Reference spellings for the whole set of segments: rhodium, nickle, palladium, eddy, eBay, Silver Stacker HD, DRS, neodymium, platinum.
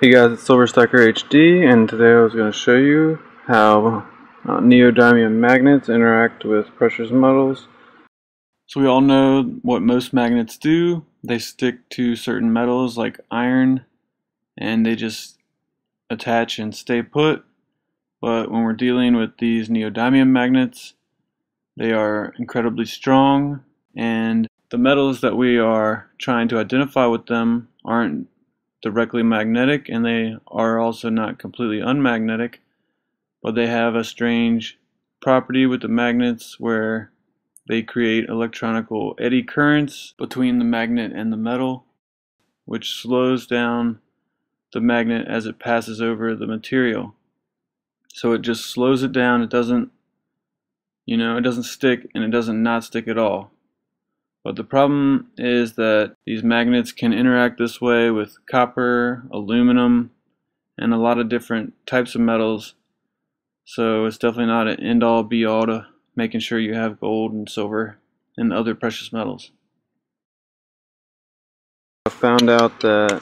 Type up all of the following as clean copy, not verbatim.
Hey guys, it's Silver Stacker HD, and today I was going to show you how neodymium magnets interact with precious metals. So we all know what most magnets do. They stick to certain metals like iron, and they just attach and stay put. But when we're dealing with these neodymium magnets, they are incredibly strong, and the metals that we are trying to identify with them aren't directly magnetic, and they are also not completely unmagnetic, but they have a strange property with the magnets where they create electronical eddy currents between the magnet and the metal, which slows down the magnet as it passes over the material. So it just slows it down. It doesn't, it doesn't stick, and it doesn't not stick at all. But the problem is that these magnets can interact this way with copper, aluminum, and a lot of different types of metals. So it's definitely not an end-all be-all to making sure you have gold and silver and other precious metals. I found out that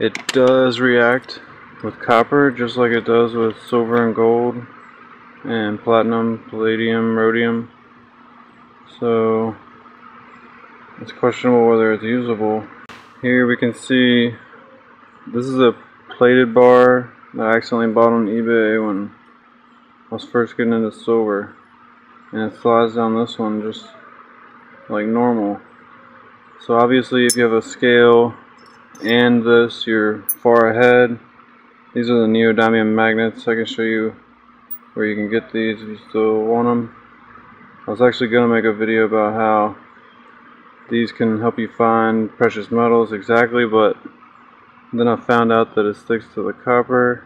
it does react with copper just like it does with silver and gold and platinum, palladium, rhodium. So it's questionable whether it's usable. Here we can see this is a plated bar that I accidentally bought on eBay when I was first getting into silver, and it slides down this one just like normal. So obviously if you have a scale and this, you're far ahead. These are the neodymium magnets. I can show you where you can get these if you still want them. I was actually going to make a video about how these can help you find precious metals exactly, but then I found out that it sticks to the copper.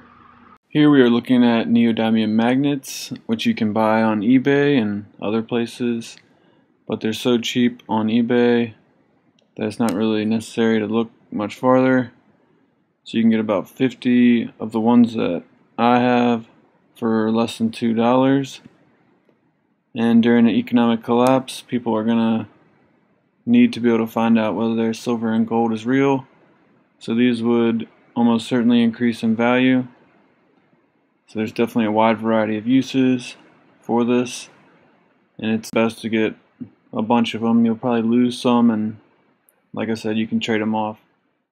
Here we are looking at neodymium magnets, which you can buy on eBay and other places, but they're so cheap on eBay that it's not really necessary to look much farther. So you can get about 50 of the ones that I have for less than $2. And during an economic collapse, people are gonna need to be able to find out whether their silver and gold is real, so these would almost certainly increase in value. So there's definitely a wide variety of uses for this, and it's best to get a bunch of them. You'll probably lose some, and like I said, you can trade them off.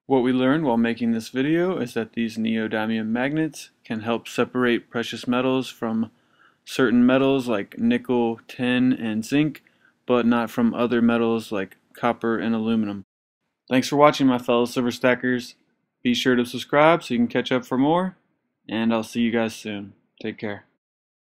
What we learned while making this video is that these neodymium magnets can help separate precious metals from certain metals like nickel, tin, and zinc, but not from other metals like copper and aluminum. Thanks for watching, my fellow Silver Stackers. Be sure to subscribe so you can catch up for more, and I'll see you guys soon. Take care.